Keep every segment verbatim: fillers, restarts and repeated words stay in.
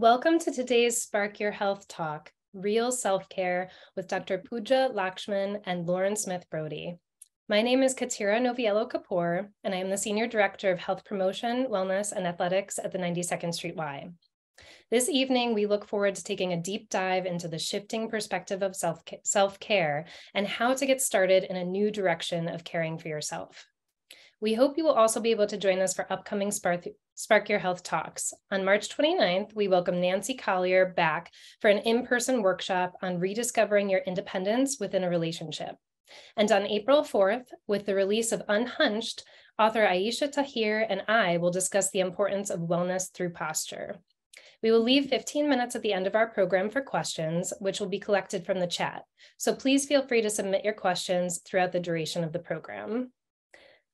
Welcome to today's Spark Your Health Talk, Real Self-Care with Doctor Pooja Lakshmin and Lauren Smith Brody. My name is Katira Noviello Kapoor, and I am the Senior Director of Health Promotion, Wellness, and Athletics at the ninety-second Street Y. This evening, we look forward to taking a deep dive into the shifting perspective of self-care and how to get started in a new direction of caring for yourself. We hope you will also be able to join us for upcoming Spark, Spark Your Health Talks. On March twenty-ninth, we welcome Nancy Collier back for an in-person workshop on rediscovering your independence within a relationship. And on April fourth, with the release of Unhunched, author Aisha Tahir and I will discuss the importance of wellness through posture. We will leave fifteen minutes at the end of our program for questions, which will be collected from the chat. So please feel free to submit your questions throughout the duration of the program.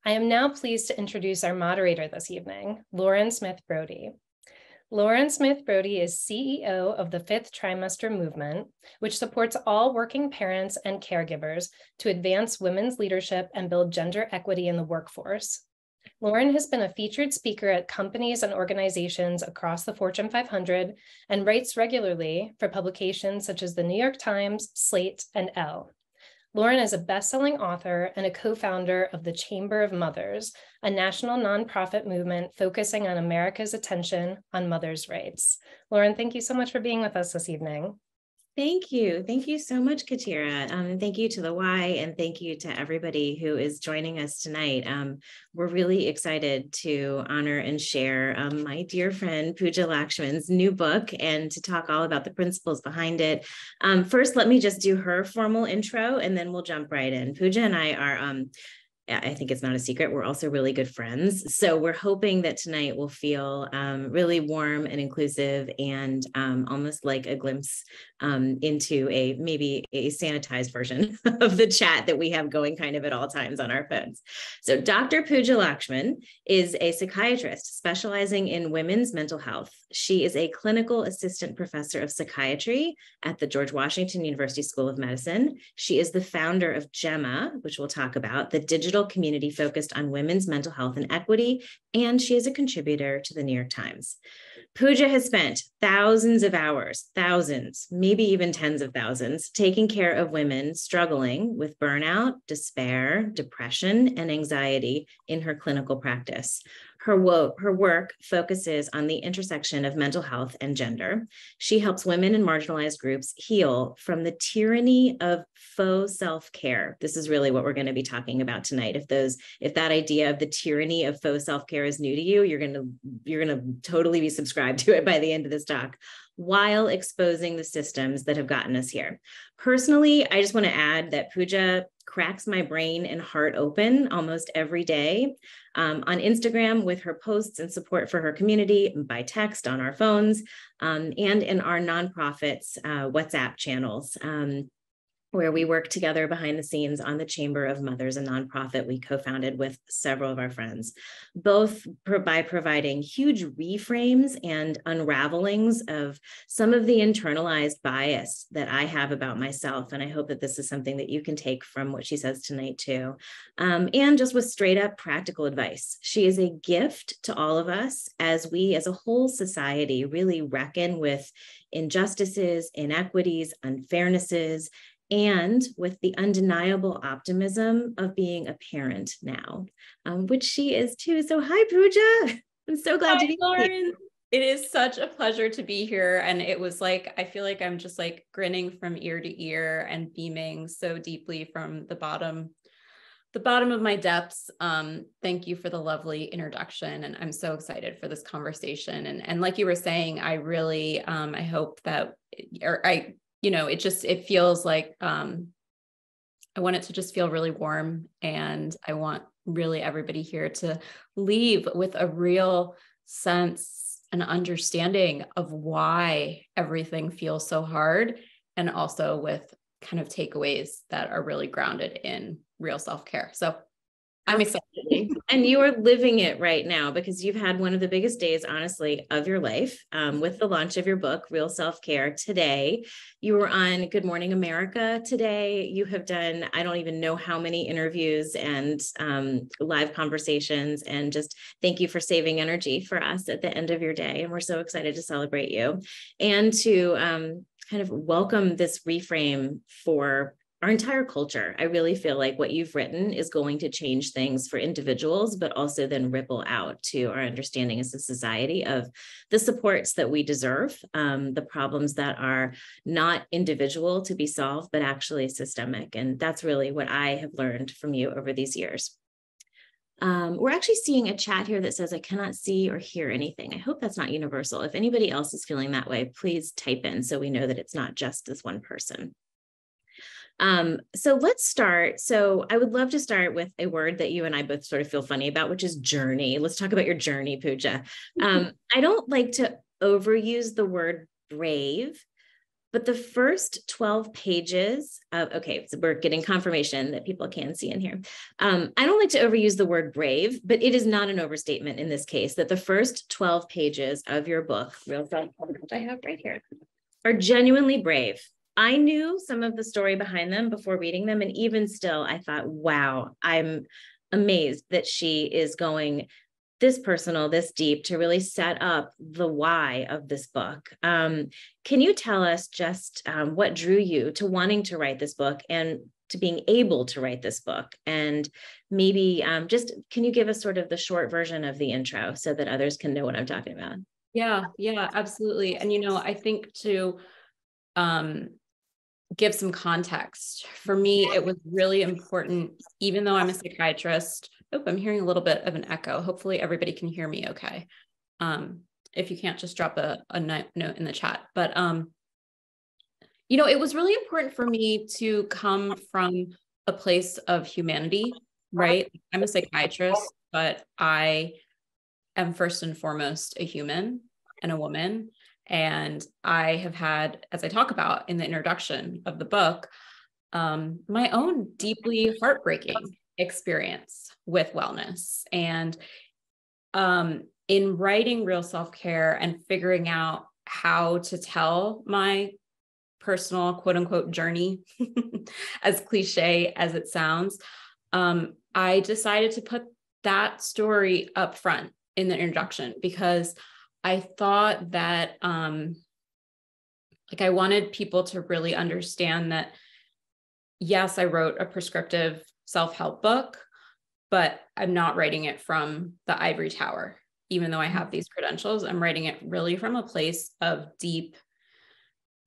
I am now pleased to introduce our moderator this evening, Lauren Smith Brody. Lauren Smith Brody is C E O of the Fifth Trimester Movement, which supports all working parents and caregivers to advance women's leadership and build gender equity in the workforce. Lauren has been a featured speaker at companies and organizations across the Fortune five hundred and writes regularly for publications such as the New York Times, Slate, and Elle. Lauren is a best-selling author and a co-founder of the Chamber of Mothers, a national nonprofit movement focusing on America's attention on mothers' rights. Lauren, thank you so much for being with us this evening. Thank you. Thank you so much, Katira. Um, and thank you to the Y, and thank you to everybody who is joining us tonight. Um, we're really excited to honor and share um, my dear friend Pooja Lakshmin's new book and to talk all about the principles behind it. Um, first, let me just do her formal intro, and then we'll jump right in. Pooja and I are... Um, I think it's not a secret, we're also really good friends. So we're hoping that tonight will feel um, really warm and inclusive and um, almost like a glimpse um, into a maybe a sanitized version of the chat that we have going kind of at all times on our phones. So Doctor Pooja Lakshmin is a psychiatrist specializing in women's mental health. She is a clinical assistant professor of psychiatry at the George Washington University School of Medicine. She is the founder of Gemma, which we'll talk about, the digital community focused on women's mental health and equity, and she is a contributor to the New York Times. Pooja has spent thousands of hours, thousands, maybe even tens of thousands, taking care of women struggling with burnout, despair, depression, and anxiety in her clinical practice. Her, wo- her work focuses on the intersection of mental health and gender. She helps women in marginalized groups heal from the tyranny of faux self-care. This is really what we're going to be talking about tonight. If those, if that idea of the tyranny of faux self-care is new to you, you're going to, you're going to totally be subscribed to it by the end of this talk, while exposing the systems that have gotten us here. Personally, I just want to add that Pooja cracks my brain and heart open almost every day um, on Instagram with her posts and support for her community, by text on our phones, um, and in our nonprofits uh, WhatsApp channels, um, where we work together behind the scenes on the Chamber of Mothers, a nonprofit we co-founded with several of our friends, both pro- by providing huge reframes and unravelings of some of the internalized bias that I have about myself. And I hope that this is something that you can take from what she says tonight too. Um, and just with straight up practical advice. She is a gift to all of us as we as a whole society really reckon with injustices, inequities, unfairnesses, and with the undeniable optimism of being a parent now, um, which she is too. So hi, Pooja. I'm so glad hi, to be Lauren. Here. It is such a pleasure to be here. And it was like, I feel like I'm just like grinning from ear to ear and beaming so deeply from the bottom, the bottom of my depths. Um, thank you for the lovely introduction. And I'm so excited for this conversation. And, and like you were saying, I really, um, I hope that, or I, you know, it just, it feels like, um, I want it to just feel really warm, and I want really everybody here to leave with a real sense and understanding of why everything feels so hard, and also with kind of takeaways that are really grounded in real self-care. So I'm excited. And you are living it right now because you've had one of the biggest days, honestly, of your life um, with the launch of your book, Real Self-Care, today. You were on Good Morning America today. You have done, I don't even know how many interviews and um, live conversations, and just thank you for saving energy for us at the end of your day. And we're so excited to celebrate you and to um, kind of welcome this reframe for our entire culture. I really feel like what you've written is going to change things for individuals, but also then ripple out to our understanding as a society of the supports that we deserve, um, the problems that are not individual to be solved, but actually systemic. And that's really what I have learned from you over these years. Um, we're actually seeing a chat here that says, I cannot see or hear anything. I hope that's not universal. If anybody else is feeling that way, please type in so we know that it's not just this one person. Um, so let's start. So I would love to start with a word that you and I both sort of feel funny about, which is journey. Let's talk about your journey, Pooja. Um, I don't like to overuse the word brave, but the first twelve pages of, okay, so we're getting confirmation that people can see in here. Um, I don't like to overuse the word brave, but it is not an overstatement in this case that the first twelve pages of your book, Real Self-Care, which I have right here, are genuinely brave. I knew some of the story behind them before reading them. And even still, I thought, wow, I'm amazed that she is going this personal, this deep to really set up the why of this book. Um, can you tell us just um, what drew you to wanting to write this book and to being able to write this book? And maybe um, just, can you give us sort of the short version of the intro so that others can know what I'm talking about? Yeah, yeah, absolutely. And, you know, I think to um, give some context. For me, it was really important, even though I'm a psychiatrist. Oh, I'm hearing a little bit of an echo. Hopefully everybody can hear me okay. Um, if you can't, just drop a, a note in the chat. But, um, you know, it was really important for me to come from a place of humanity, right? I'm a psychiatrist, but I am first and foremost a human and a woman. And I have had, as I talk about in the introduction of the book, um, my own deeply heartbreaking experience with wellness. And um, in writing Real Self-Care and figuring out how to tell my personal quote unquote journey, as cliche as it sounds, um, I decided to put that story up front in the introduction because I thought that, um, like I wanted people to really understand that, yes, I wrote a prescriptive self-help book, but I'm not writing it from the ivory tower. Even though I have these credentials, I'm writing it really from a place of deep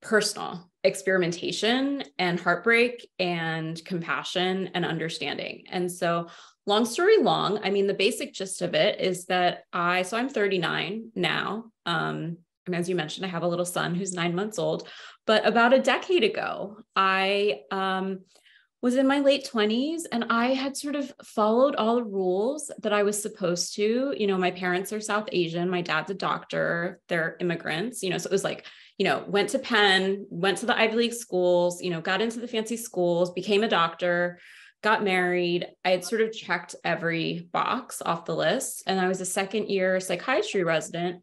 personal experimentation and heartbreak and compassion and understanding. And so long story long, I mean, the basic gist of it is that I, so I'm thirty-nine now. Um, and as you mentioned, I have a little son who's nine months old, but about a decade ago, I um, was in my late twenties and I had sort of followed all the rules that I was supposed to. You know, my parents are South Asian. My dad's a doctor. They're immigrants, you know, so it was like, you know, went to Penn, went to the Ivy League schools, you know, got into the fancy schools, became a doctor, got married. I had sort of checked every box off the list. And I was a second year psychiatry resident.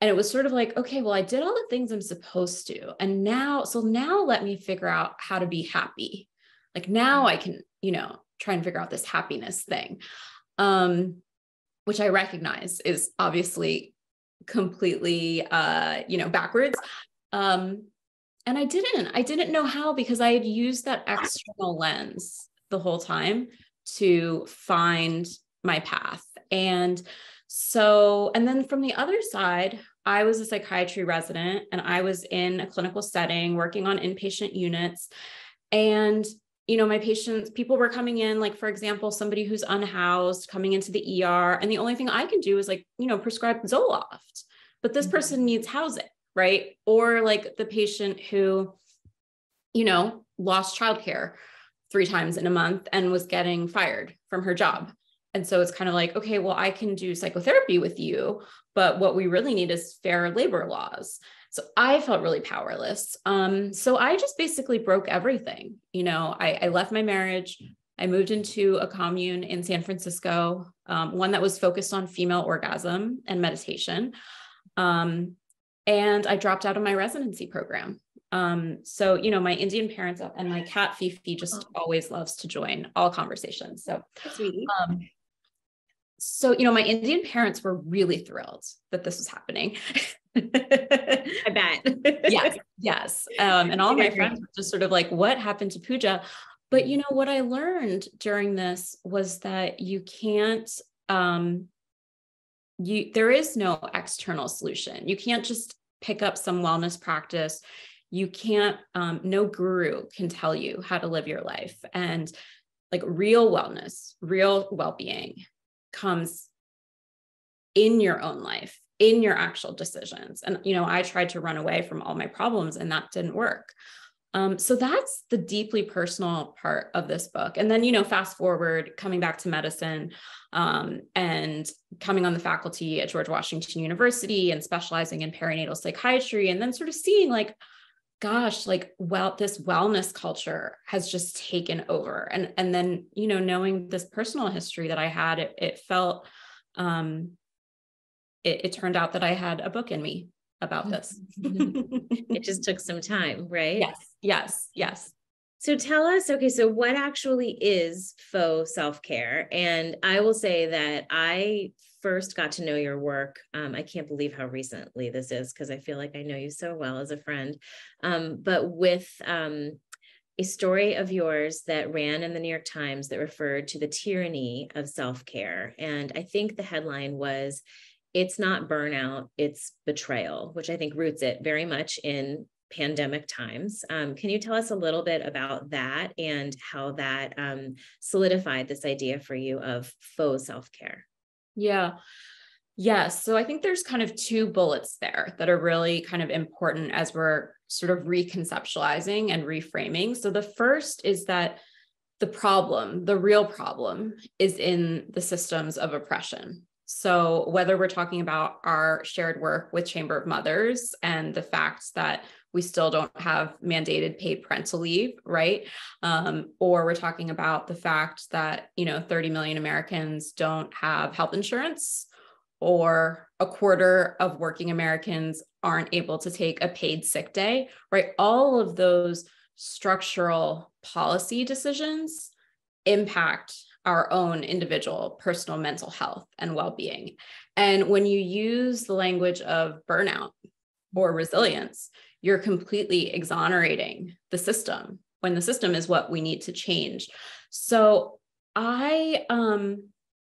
And it was sort of like, okay, well, I did all the things I'm supposed to. And now, so now let me figure out how to be happy. Like now I can, you know, try and figure out this happiness thing, um, which I recognize is obviously completely, uh, you know, backwards. Um, and I didn't, I didn't know how, because I had used that external lens the whole time to find my path. And so, and then from the other side, I was a psychiatry resident and I was in a clinical setting working on inpatient units. And, you know, my patients, people were coming in, like, for example, somebody who's unhoused coming into the E R. And the only thing I can do is, like, you know, prescribe Zoloft, but this person needs housing, right? Or like the patient who, you know, lost childcare three times in a month and was getting fired from her job. And so it's kind of like, okay, well, I can do psychotherapy with you, but what we really need is fair labor laws. So I felt really powerless. Um, so I just basically broke everything. You know, I, I left my marriage, I moved into a commune in San Francisco, um, one that was focused on female orgasm and meditation. Um, and I dropped out of my residency program. Um, so, you know, my Indian parents and my cat Fifi just always loves to join all conversations. So, um, so, you know, my Indian parents were really thrilled that this was happening. I bet. Yes. Yes. Um, and all of my friends were just sort of like, what happened to Pooja? But you know, what I learned during this was that you can't, um, you, there is no external solution. You can't just pick up some wellness practice. You can't, um, no guru can tell you how to live your life. And like real wellness, real well-being comes in your own life, in your actual decisions. And, you know, I tried to run away from all my problems and that didn't work. Um, so that's the deeply personal part of this book. And then, you know, fast forward, coming back to medicine, um, and coming on the faculty at George Washington University and specializing in perinatal psychiatry, and then sort of seeing like, gosh, like, well, this wellness culture has just taken over. And, and then, you know, knowing this personal history that I had, it, it felt, um, it, it turned out that I had a book in me about this. It just took some time, right? Yes, yes, yes. So tell us, okay, so what actually is faux self-care? And I will say that I first got to know your work. Um, I can't believe how recently this is, because I feel like I know you so well as a friend, um, but with um, a story of yours that ran in the New York Times that referred to the tyranny of self-care. And I think the headline was, "It's not burnout, it's betrayal," which I think roots it very much in pandemic times. Um, can you tell us a little bit about that and how that um, solidified this idea for you of faux self-care? Yeah. Yeah. So I think there's kind of two bullets there that are really kind of important as we're sort of reconceptualizing and reframing. So the first is that the problem, the real problem, is in the systems of oppression. So whether we're talking about our shared work with Chamber of Mothers and the fact that we still don't have mandated paid parental leave, right? Um, or we're talking about the fact that, you know, thirty million Americans don't have health insurance, or a quarter of working Americans aren't able to take a paid sick day, right? All of those structural policy decisions impact our own individual personal mental health and well-being. And when you use the language of burnout or resilience, you're completely exonerating the system, when the system is what we need to change. So I, um,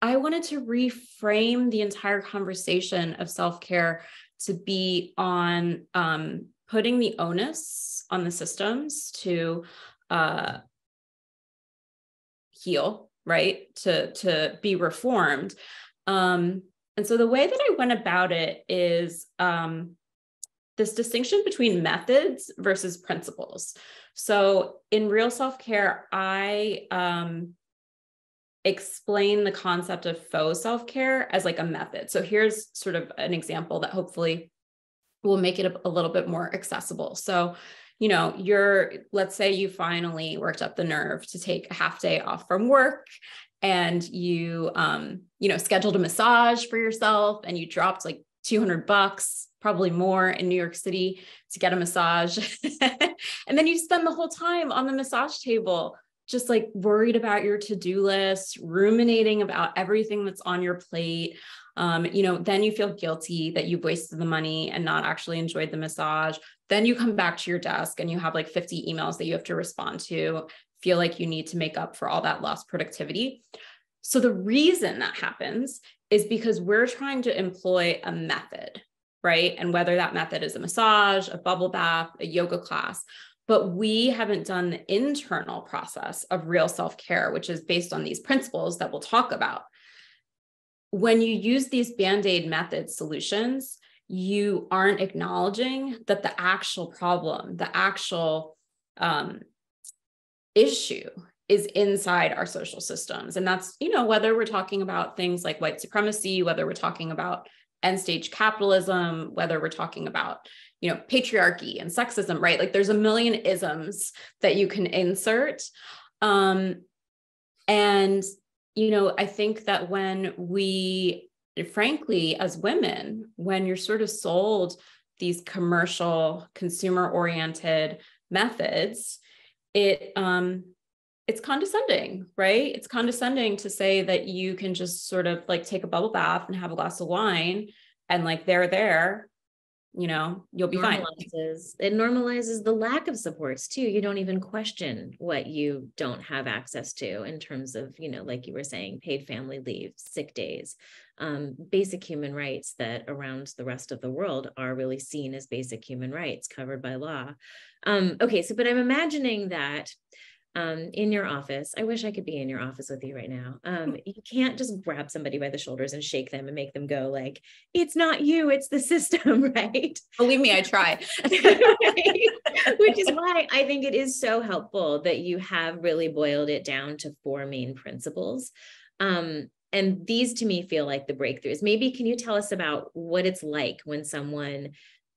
I wanted to reframe the entire conversation of self-care to be on um, putting the onus on the systems to uh, heal, right? To, to be reformed. Um, and so the way that I went about it is um, this distinction between methods versus principles. So in real self-care, I um, explain the concept of faux self-care as like a method. So here's sort of an example that hopefully will make it a, a little bit more accessible. So, you know, you're, let's say you finally worked up the nerve to take a half day off from work, and you, um, you know, scheduled a massage for yourself, and you dropped like two hundred bucks, probably more, in New York City to get a massage. And then you spend the whole time on the massage table, just like worried about your to-do list, ruminating about everything that's on your plate. Um, you know, then you feel guilty that you've wasted the money and not actually enjoyed the massage. Then you come back to your desk and you have like fifty emails that you have to respond to, feel like you need to make up for all that lost productivity. So the reason that happens is because we're trying to employ a method, right? And whether that method is a massage, a bubble bath, a yoga class, but we haven't done the internal process of real self-care, which is based on these principles that we'll talk about. When you use these Band-Aid method solutions, you aren't acknowledging that the actual problem, the actual um, issue is inside our social systems. And that's, you know, whether we're talking about things like white supremacy, whether we're talking about end-stage capitalism, whether we're talking about, you know, patriarchy and sexism, right? Like there's a million isms that you can insert. Um, And, you know, I think that when we, frankly, as women, when you're sort of sold these commercial, consumer-oriented methods, it um, it's condescending, right? It's condescending to say that you can just sort of like take a bubble bath and have a glass of wine and like they're there, you know, you'll be fine. It normalizes the lack of supports too. You don't even question what you don't have access to in terms of, you know, like you were saying, paid family leave, sick days, um, basic human rights that around the rest of the world are really seen as basic human rights covered by law. Um, okay. So, but I'm imagining that Um, in your office, I wish I could be in your office with you right now. Um, you can't just grab somebody by the shoulders and shake them and make them go like, it's not you, it's the system, right? Believe me, I try. Right? Which is why I think it is so helpful that you have really boiled it down to four main principles. Um, and these to me feel like the breakthroughs. Maybe can you tell us about what it's like when someone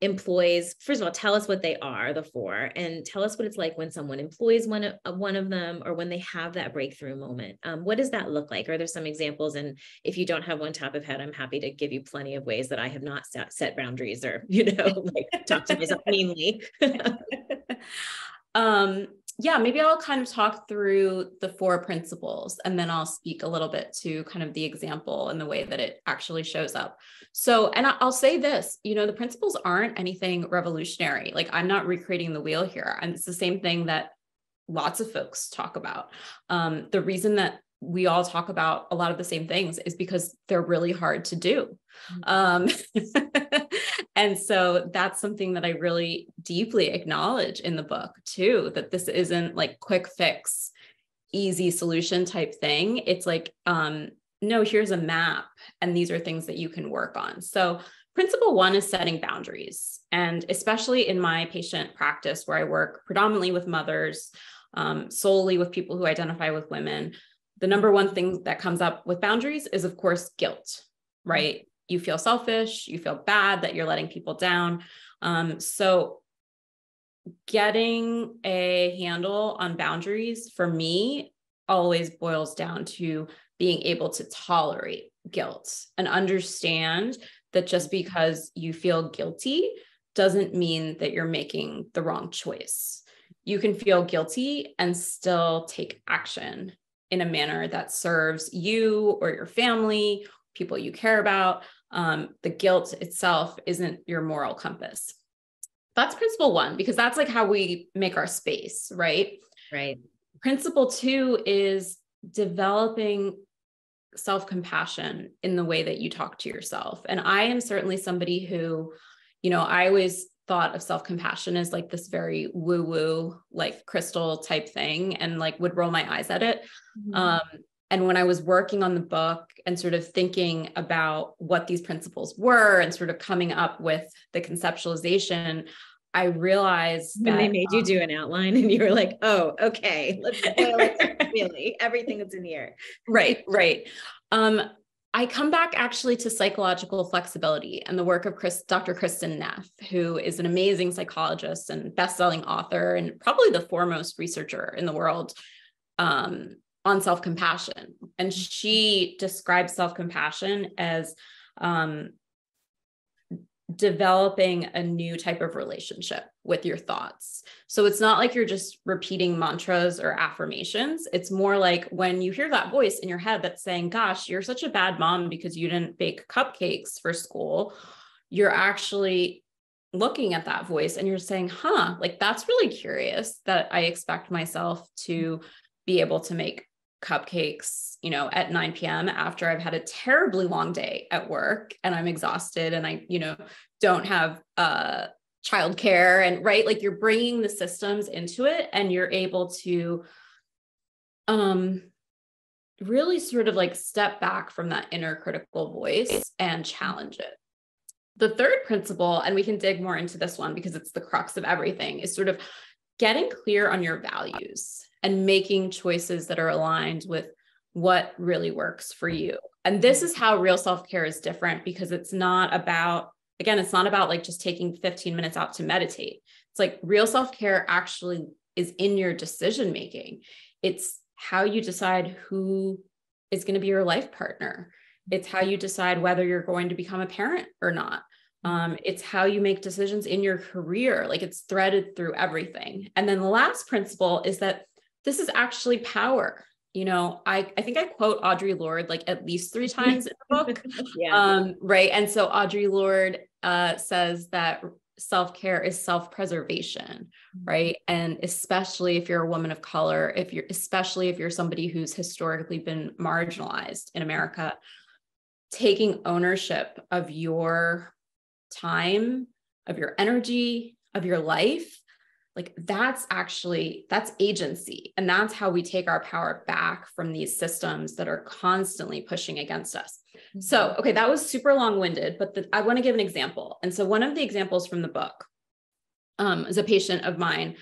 employs, first of all, tell us what they are, the four, and tell us what it's like when someone employs one of, one of them or when they have that breakthrough moment. Um, what does that look like? Are there some examples? And if you don't have one top of head, I'm happy to give you plenty of ways that I have not set, set boundaries or, you know, like talk to myself meanly. um, yeah, maybe I'll kind of talk through the four principles and then I'll speak a little bit to kind of the example and the way that it actually shows up. So, and I'll say this, you know, the principles aren't anything revolutionary. Like I'm not recreating the wheel here. And it's the same thing that lots of folks talk about. Um, the reason that we all talk about a lot of the same things is because they're really hard to do. Mm-hmm. Um, and so that's something that I really deeply acknowledge in the book too, that this isn't like quick fix, easy solution type thing. It's like, um, no, here's a map and these are things that you can work on. So principle one is setting boundaries. And especially in my patient practice where I work predominantly with mothers, um, solely with people who identify with women, the number one thing that comes up with boundaries is, of course, guilt, right? You feel selfish, you feel bad that you're letting people down. Um, so getting a handle on boundaries for me always boils down to being able to tolerate guilt and understand that just because you feel guilty doesn't mean that you're making the wrong choice. You can feel guilty and still take action in a manner that serves you or your family, people you care about. Um, the guilt itself isn't your moral compass. That's principle one, because that's like how we make our space, right? Right. Principle two is developing self-compassion in the way that you talk to yourself. And I am certainly somebody who, you know, I always thought of self-compassion as like this very woo-woo, like crystal type thing, and like would roll my eyes at it. Mm-hmm. Um, and when I was working on the book and sort of thinking about what these principles were and sort of coming up with the conceptualization, I realized when that, they made um, you do an outline and you were like, oh, okay, let's boil it really everything that's in here. Right, right. Um, I come back actually to psychological flexibility and the work of Chris, Doctor Kristen Neff, who is an amazing psychologist and best-selling author and probably the foremost researcher in the world um, on self-compassion. And she describes self-compassion as um, developing a new type of relationship with your thoughts. So it's not like you're just repeating mantras or affirmations. It's more like when you hear that voice in your head that's saying, gosh, you're such a bad mom because you didn't bake cupcakes for school, you're actually looking at that voice and you're saying, huh, like that's really curious that I expect myself to be able to make cupcakes, you know, at nine p m after I've had a terribly long day at work and I'm exhausted and I, you know, don't have uh, childcare and right. Like you're bringing the systems into it and you're able to um, really sort of like step back from that inner critical voice and challenge it. The third principle, and we can dig more into this one because it's the crux of everything, is sort of getting clear on your values and making choices that are aligned with what really works for you. And this is how real self-care is different, because it's not about, again, it's not about like just taking fifteen minutes out to meditate. It's like real self-care actually is in your decision-making. It's how you decide who is going to be your life partner. It's how you decide whether you're going to become a parent or not. Um, it's how you make decisions in your career. Like, it's threaded through everything. And then the last principle is that this is actually power. You know, I, I think I quote Audre Lorde like at least three times in the book. Yeah. Um, right. And so Audre Lorde uh, says that self-care is self-preservation, right? And especially if you're a woman of color, if you're, especially if you're somebody who's historically been marginalized in America, taking ownership of your time, of your energy, of your life, like that's actually, that's agency. And that's how we take our power back from these systems that are constantly pushing against us. Mm-hmm. So, okay, that was super long-winded, but the, I want to give an example. And so one of the examples from the book um, is a patient of mine.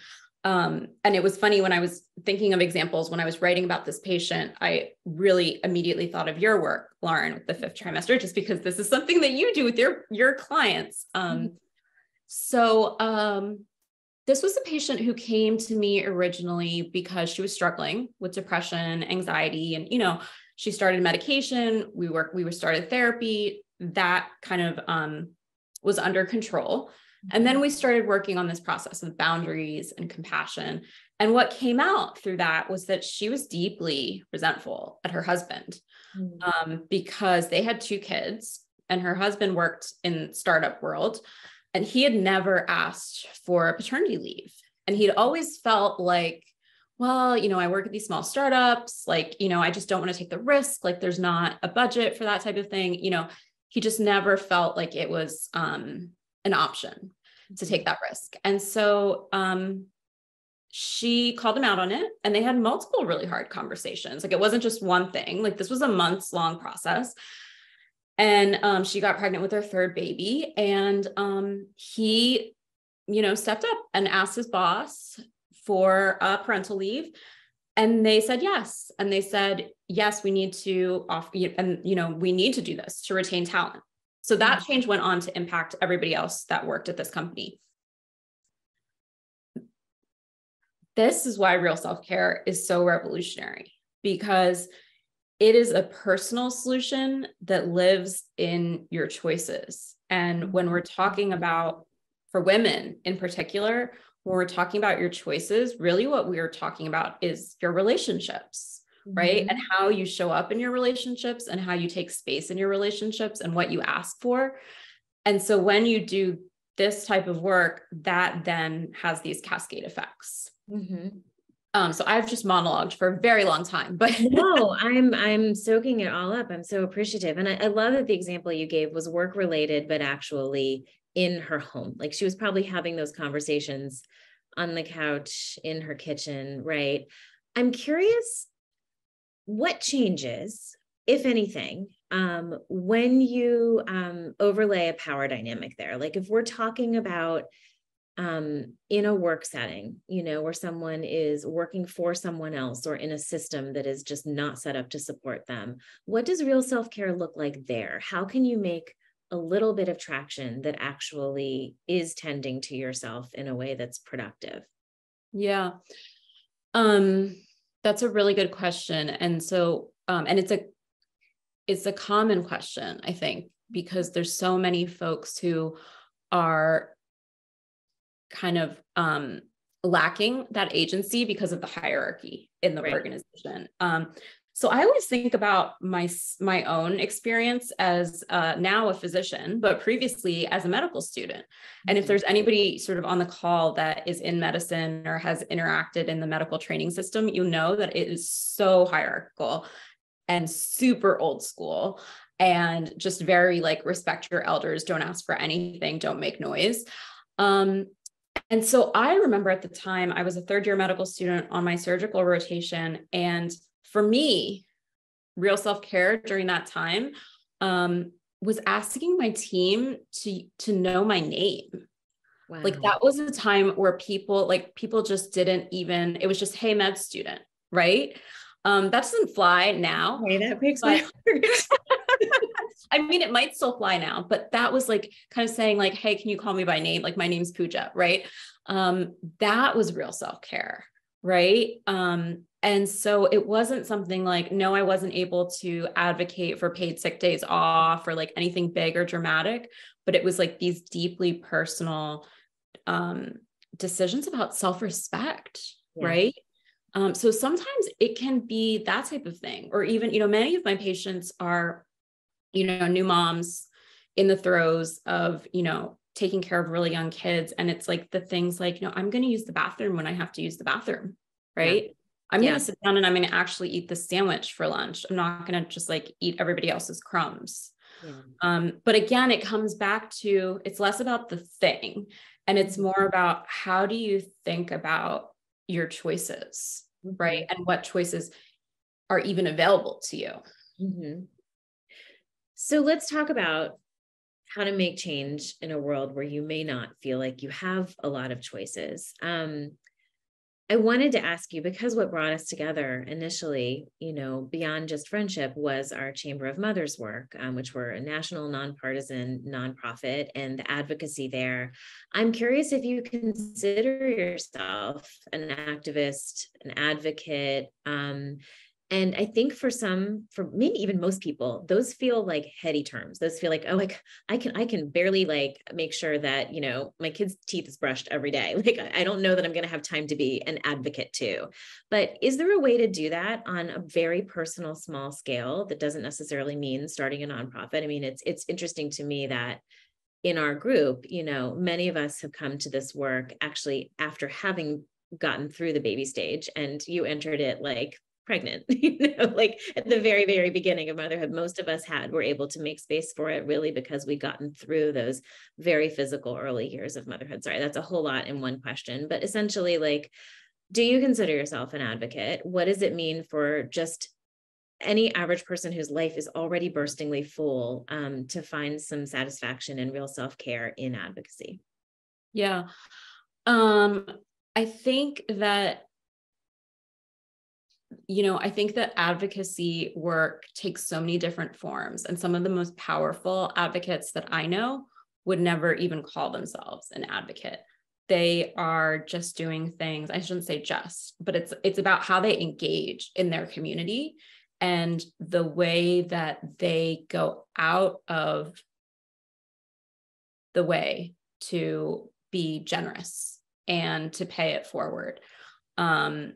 Um, and it was funny, when I was thinking of examples, when I was writing about this patient, I really immediately thought of your work, Lauren, with the fifth trimester, just because this is something that you do with your, your clients. Um, mm-hmm. So, um, This was a patient who came to me originally because she was struggling with depression, anxiety, and, you know, she started medication. We were, we were started therapy that kind of um, was under control. And then we started working on this process of boundaries and compassion. And what came out through that was that she was deeply resentful at her husband mm-hmm. um, because they had two kids and her husband worked in startup world. And he had never asked for paternity leave. And he'd always felt like, well, you know, I work at these small startups. Like, you know, I just don't want to take the risk. Like, there's not a budget for that type of thing. You know, he just never felt like it was um, an option to take that risk. And so um, she called him out on it, and they had multiple really hard conversations. Like, it wasn't just one thing. Like, this was a months long process. And um, she got pregnant with her third baby, and um, he, you know, stepped up and asked his boss for uh, parental leave, and they said yes. And they said yes, we need to offer, and you know, we need to do this to retain talent. So that change went on to impact everybody else that worked at this company. This is why real self-care is so revolutionary, because it is a personal solution that lives in your choices. And when we're talking about, for women in particular, when we're talking about your choices, really what we are talking about is your relationships, mm-hmm. right? And how you show up in your relationships, and how you take space in your relationships, and what you ask for. And so when you do this type of work, that then has these cascade effects. Mm-hmm. Um, so I've just monologued for a very long time, but no, I'm, I'm soaking it all up. I'm so appreciative. And I, I love that the example you gave was work related, but actually in her home. Like, she was probably having those conversations on the couch in her kitchen. Right. I'm curious what changes, if anything, um, when you, um, overlay a power dynamic there. Like, if we're talking about, Um, in a work setting, you know, where someone is working for someone else, or in a system that is just not set up to support them, what does real self-care look like there? How can you make a little bit of traction that actually is tending to yourself in a way that's productive? Yeah. Um, that's a really good question. And so, um, and it's a, it's a common question, I think, because there's so many folks who are kind of um, lacking that agency because of the hierarchy in the right. organization. Um, so I always think about my, my own experience as uh, now a physician, but previously as a medical student. And if there's anybody sort of on the call that is in medicine or has interacted in the medical training system, you know that it is so hierarchical and super old school, and just very like, respect your elders, don't ask for anything, don't make noise. Um, And so I remember at the time I was a third year medical student on my surgical rotation. And for me, real self-care during that time um, was asking my team to, to know my name. Wow. Like, that was a time where people like people just didn't even, it was just, hey, med student, right? Um, that doesn't fly now. Hey, that makes my heart. I mean, it might still fly now, but that was like kind of saying like, hey, can you call me by name? Like, my name's Pooja, right? Um, that was real self-care, right? Um, and so it wasn't something like, no, I wasn't able to advocate for paid sick days off or like anything big or dramatic, but it was like these deeply personal um, decisions about self-respect, yeah. right? Um, so sometimes it can be that type of thing, or even, you know, many of my patients are, you know, new moms in the throes of, you know, taking care of really young kids. And it's like the things like, you know, I'm going to use the bathroom when I have to use the bathroom, right? Yeah. I'm yeah. going to sit down and I'm going to actually eat the sandwich for lunch. I'm not going to just like eat everybody else's crumbs. Yeah. Um, but again, it comes back to, it's less about the thing and it's more about how do you think about your choices, right? And what choices are even available to you. Mm-hmm. So let's talk about how to make change in a world where you may not feel like you have a lot of choices. Um, I wanted to ask you, because what brought us together initially, you know, beyond just friendship, was our Chamber of Mothers work, um, which were a national nonpartisan nonprofit, and the advocacy there. I'm curious if you consider yourself an activist, an advocate. Um, and I think for some, for maybe even most people, those feel like heady terms. Those feel like, oh, like I can, I can barely like make sure that, you know, my kid's teeth is brushed every day. Like, I don't know that I'm going to have time to be an advocate too. But is there a way to do that on a very personal, small scale that doesn't necessarily mean starting a nonprofit? I mean, it's, it's interesting to me that in our group, you know, many of us have come to this work actually after having gotten through the baby stage, and you entered it like pregnant, you know, like at the very, very beginning of motherhood. Most of us had, were able to make space for it really because we'd gotten through those very physical early years of motherhood. Sorry, that's a whole lot in one question, but essentially, like, do you consider yourself an advocate? What does it mean for just any average person whose life is already burstingly full, um, to find some satisfaction and real self-care in advocacy? Yeah. Um, I think that you know, I think that advocacy work takes so many different forms, and some of the most powerful advocates that I know would never even call themselves an advocate. They are just doing things. I shouldn't say just, but it's, it's about how they engage in their community and the way that they go out of the way to be generous and to pay it forward. Um,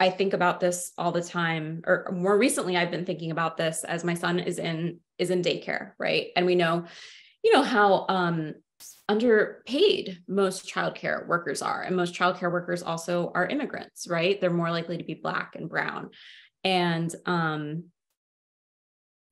I think about this all the time, or more recently, I've been thinking about this as my son is in, is in daycare. Right. And we know, you know, how, um, underpaid most childcare workers are. And most childcare workers also are immigrants, right? They're more likely to be Black and brown. And, um,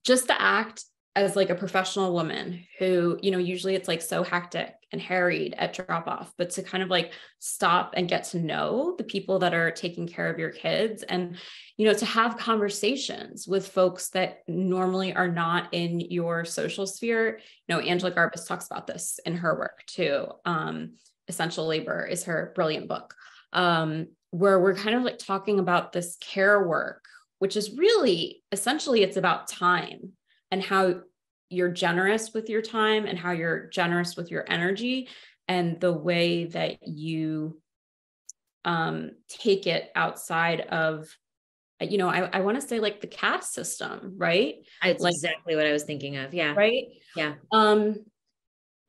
just the act as like a professional woman who, you know, usually it's like so hectic and harried at drop off, but to kind of like stop and get to know the people that are taking care of your kids, and, you know, to have conversations with folks that normally are not in your social sphere. You know, Angela Garbus talks about this in her work too. Um, Essential Labor is her brilliant book, um, where we're kind of like talking about this care work, which is really essentially it's about time, and how you're generous with your time and how you're generous with your energy and the way that you um, take it outside of, you know, I, I want to say like the caste system, right? That's like, exactly what I was thinking of. Yeah. Right. Yeah. Um,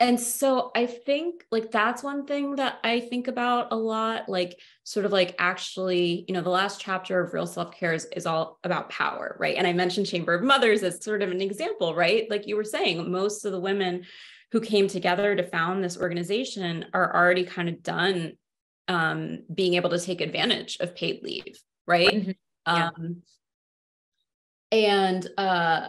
and so I think like, that's one thing that I think about a lot, like sort of like actually, you know, the last chapter of Real Self-Care is, is all about power. Right. And I mentioned Chamber of Mothers as sort of an example, right? Like you were saying, most of the women who came together to found this organization are already kind of done um, being able to take advantage of paid leave. Right. Mm-hmm. Yeah. Um, and, uh,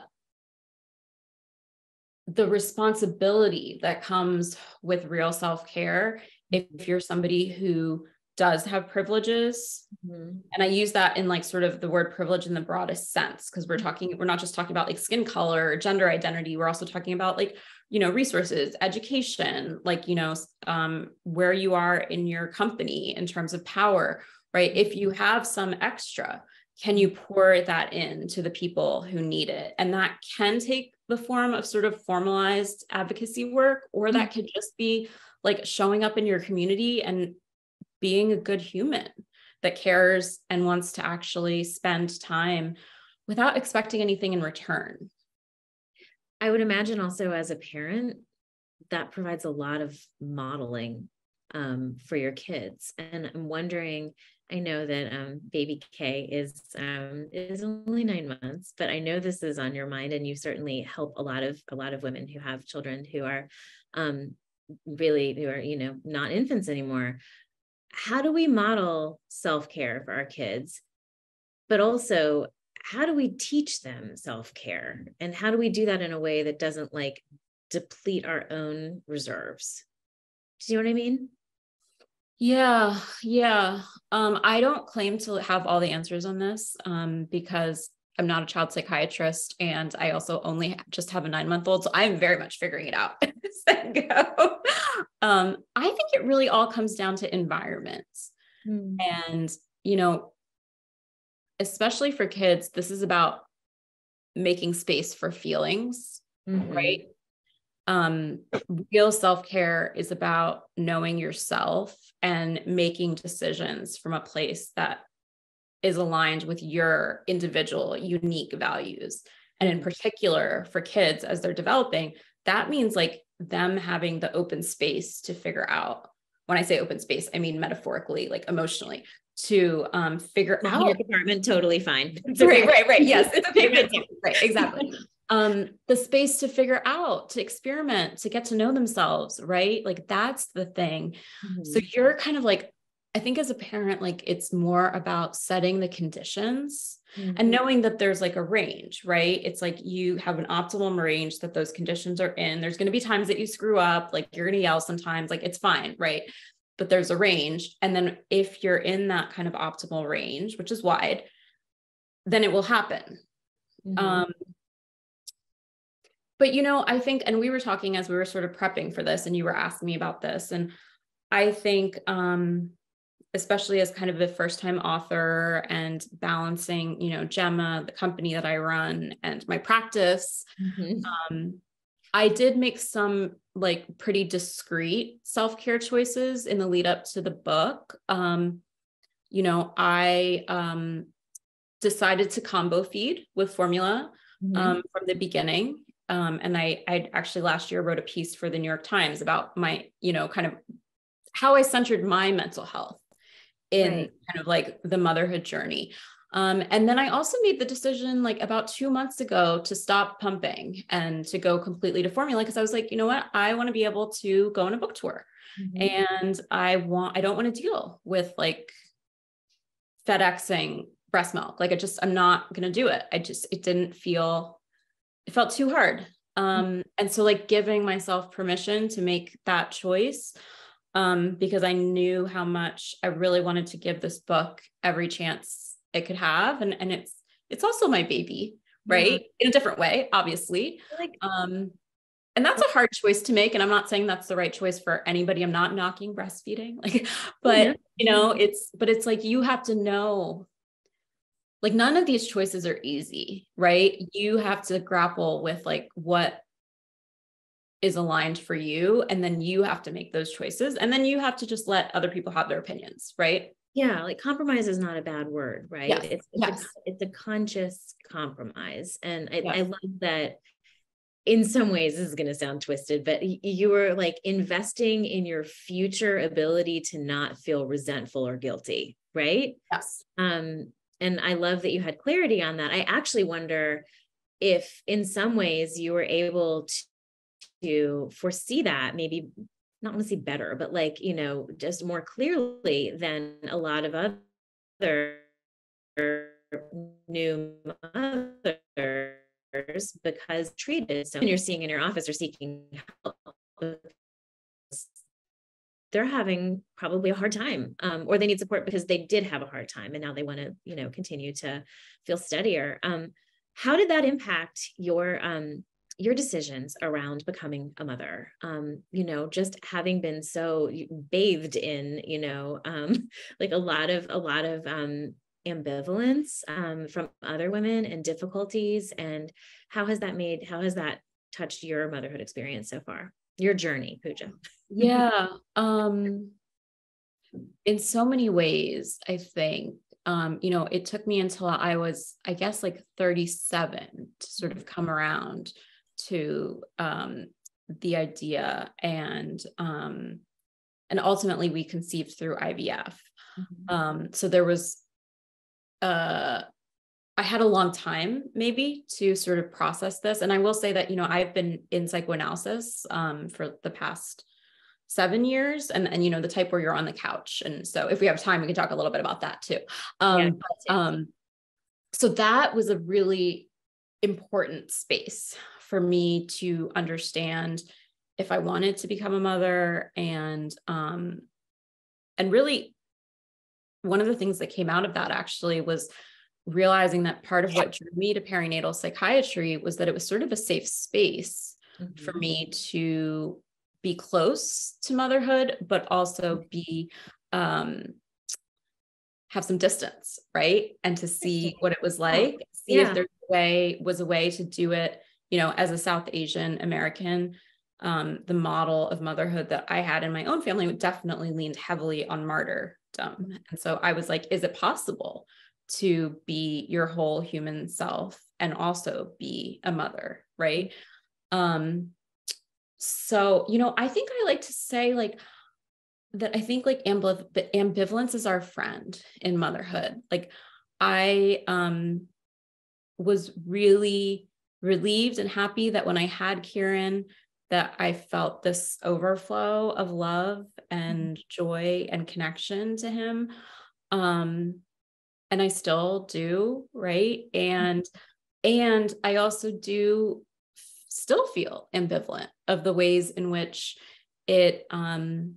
the responsibility that comes with real self-care, if you're somebody who does have privileges, mm-hmm. and I use that in like sort of the word privilege in the broadest sense, because we're talking, we're not just talking about like skin color or gender identity, we're also talking about like, you know, resources, education, like, you know, um, where you are in your company in terms of power, right? If you have some extra, can you pour that in to the people who need it? And that can take the form of sort of formalized advocacy work, or that could just be like showing up in your community and being a good human. that cares and wants to actually spend time without expecting anything in return. I would imagine also as a parent, that provides a lot of modeling um, for your kids. And I'm wondering, I know that um, baby K is, um, is only nine months, but I know this is on your mind, and you certainly help a lot of, a lot of women who have children who are um, really, who are, you know, not infants anymore. How do we model self-care for our kids, but also how do we teach them self-care, and how do we do that in a way that doesn't like deplete our own reserves? Do you know what I mean? Yeah. Yeah. Um, I don't claim to have all the answers on this um, because I'm not a child psychiatrist, and I also only just have a nine month old. So I'm very much figuring it out as I go. Um, I think it really all comes down to environments. Mm. And, you know, especially for kids, this is about making space for feelings, mm-hmm. right? Um, real self-care is about knowing yourself and making decisions from a place that is aligned with your individual unique values. And in particular for kids as they're developing, that means like them having the open space to figure out, when I say open space, I mean, metaphorically, like emotionally, to um, figure well, out. Your department, totally fine. Right, right, right. Yes. It's okay. Right. Exactly. Um, the space to figure out, to experiment, to get to know themselves, right? Like that's the thing. Mm-hmm. So you're kind of like, I think as a parent, like it's more about setting the conditions mm-hmm. and knowing that there's like a range, right? It's like you have an optimum range that those conditions are in. There's going to be times that you screw up, like you're going to yell sometimes, like it's fine, right? But there's a range. And then if you're in that kind of optimal range, which is wide, then it will happen. Mm-hmm. Um, but, you know, I think, and we were talking as we were sort of prepping for this, and you were asking me about this. And I think, um, especially as kind of a first time author and balancing, you know, Gemma, the company that I run, and my practice, mm-hmm. um, I did make some like pretty discreet self-care choices in the lead up to the book. Um, you know, I um, decided to combo feed with formula mm-hmm. um, from the beginning. Um, and I, I actually last year wrote a piece for the New York Times about my, you know, kind of how I centered my mental health in right. kind of like the motherhood journey. Um, and then I also made the decision like about two months ago to stop pumping and to go completely to formula. Cause I was like, you know what, I want to be able to go on a book tour mm-hmm. and I want, I don't want to deal with like FedExing breast milk. Like I just, I'm not going to do it. I just, it didn't feel, it felt too hard. Um, and so like giving myself permission to make that choice, um, because I knew how much I really wanted to give this book every chance it could have. And, and it's, it's also my baby, right. Yeah. In a different way, obviously. Um, and that's a hard choice to make. And I'm not saying that's the right choice for anybody. I'm not knocking breastfeeding, like, but yeah. you know, it's, but it's like, you have to know, like none of these choices are easy, right? You have to grapple with like what is aligned for you. And then you have to make those choices. And then you have to just let other people have their opinions, right? Yeah. Like compromise is not a bad word, right? Yes. It's, it's, yes. A, it's a conscious compromise. And I, yes. I love that in some ways this is going to sound twisted, but you were like investing in your future ability to not feel resentful or guilty, right? Yes. Um, And I love that you had clarity on that. I actually wonder if in some ways you were able to foresee that, maybe not want to see better, but like, you know, just more clearly than a lot of other new mothers, because treated someone you're seeing in your office or seeking help, they're having probably a hard time um, or they need support because they did have a hard time and now they want to, you know, continue to feel steadier. Um, how did that impact your, um, your decisions around becoming a mother? Um, you know, just having been so bathed in, you know, um, like a lot of, a lot of um, ambivalence um, from other women and difficulties, and how has that made, how has that touched your motherhood experience so far? Your journey, Pooja. Yeah. Um, in so many ways, I think, um, you know, it took me until I was, I guess, like thirty-seven to sort of come around to um, the idea, and um, and ultimately we conceived through I V F. Mm-hmm. Um, so there was, uh, I had a long time maybe to sort of process this. And I will say that, you know, I've been in psychoanalysis um, for the past seven years and, and, you know, the type where you're on the couch. And so if we have time, we can talk a little bit about that too. Um, yeah. but, um, so that was a really important space for me to understand if I wanted to become a mother. And, um, and really one of the things that came out of that actually was realizing that part of what drew me to perinatal psychiatry was that it was sort of a safe space mm-hmm. for me to be close to motherhood, but also be, um, have some distance, right? And to see what it was like, see yeah. if there's a way, was a way to do it, you know, as a South Asian American, um, the model of motherhood that I had in my own family definitely leaned heavily on martyrdom. And so I was like, is it possible to be your whole human self and also be a mother, right? Um, so, you know, I think I like to say like, that I think like ambiv- the ambivalence is our friend in motherhood. Like I um, was really relieved and happy that when I had Kieran, that I felt this overflow of love and joy and connection to him. Um, and I still do, right? And, and I also do still feel ambivalent of the ways in which it um,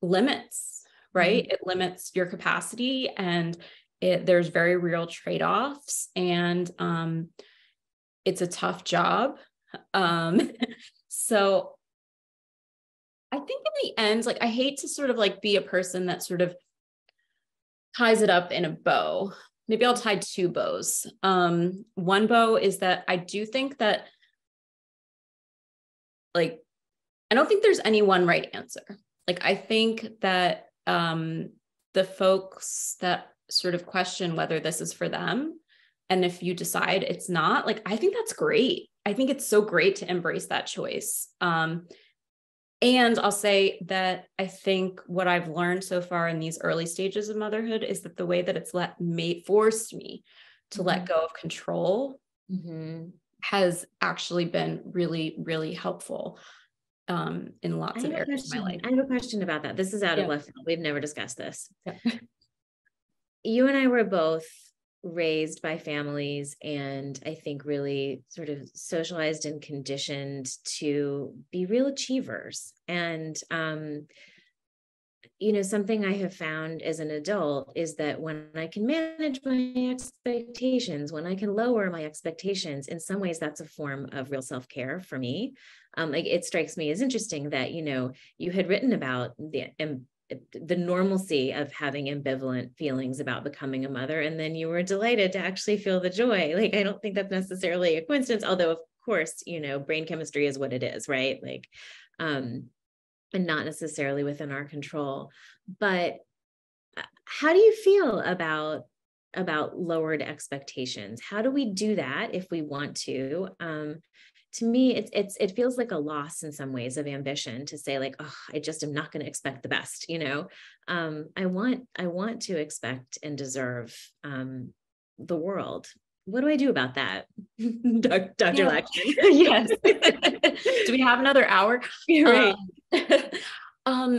limits, right? Mm-hmm. It limits your capacity, and it, there's very real trade-offs, and um, it's a tough job. Um, so I think in the end, like, I hate to sort of like be a person that sort of ties it up in a bow. Maybe I'll tie two bows. Um, one bow is that I do think that, like, I don't think there's any one right answer. Like, I think that, um, the folks that sort of question whether this is for them, and if you decide it's not, like, I think that's great. I think it's so great to embrace that choice. Um, And I'll say that I think what I've learned so far in these early stages of motherhood is that the way that it's let me forced me to mm-hmm. let go of control mm-hmm. has actually been really, really helpful um, in lots of areas of my life. I have a question about that. This is out yeah. of left field. We've never discussed this. Yeah. You and I were both raised by families, and I think really sort of socialized and conditioned to be real achievers. And, um, you know, something I have found as an adult is that when I can manage my expectations, when I can lower my expectations, in some ways that's a form of real self-care for me. Um, like, it strikes me as interesting that, you know, you had written about the um, the normalcy of having ambivalent feelings about becoming a mother, and then you were delighted to actually feel the joy. Like, I don't think that's necessarily a coincidence, although of course, you know, brain chemistry is what it is, right? Like, um, and not necessarily within our control. But how do you feel about, about lowered expectations? How do we do that if we want to? Um, To me, it's, it's, it feels like a loss in some ways of ambition to say like, oh, I just am not going to expect the best. You know, um, I want, I want to expect and deserve um, the world. What do I do about that? Doctor Yeah. Lakshmin. Yes. Do we have another hour? You're right. Um, um,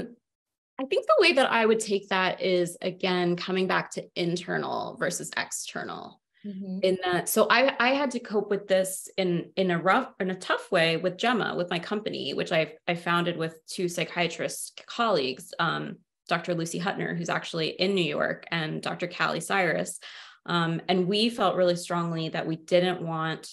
I think the way that I would take that is, again, coming back to internal versus external. Mm-hmm. In that, so I, I had to cope with this in, in a rough, in a tough way with Gemma, with my company, which I I founded with two psychiatrist colleagues, um, Doctor Lucy Huttner, who's actually in New York, and Doctor Callie Cyrus. Um, and we felt really strongly that we didn't want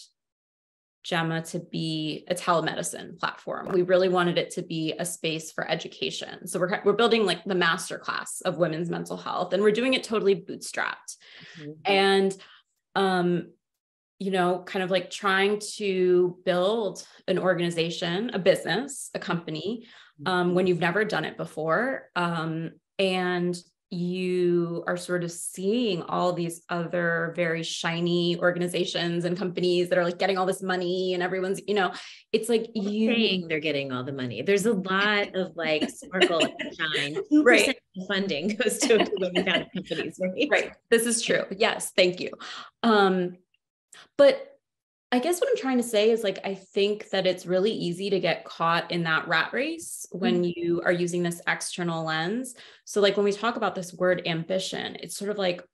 Gemma to be a telemedicine platform. We really wanted it to be a space for education. So we're, we're building like the masterclass of women's mental health, and we're doing it totally bootstrapped. Mm-hmm. And Um, you know, kind of like trying to build an organization, a business, a company, um, when you've never done it before. Um, and you are sort of seeing all these other very shiny organizations and companies that are like getting all this money, and everyone's, you know, it's like you saying they're getting all the money. There's a lot of like sparkle and shine. Right. Funding goes to women founded companies. Right? Right. This is true. Yes. Thank you. Um, but I guess what I'm trying to say is like, I think that it's really easy to get caught in that rat race when mm-hmm. you are using this external lens. So like when we talk about this word ambition, it's sort of like,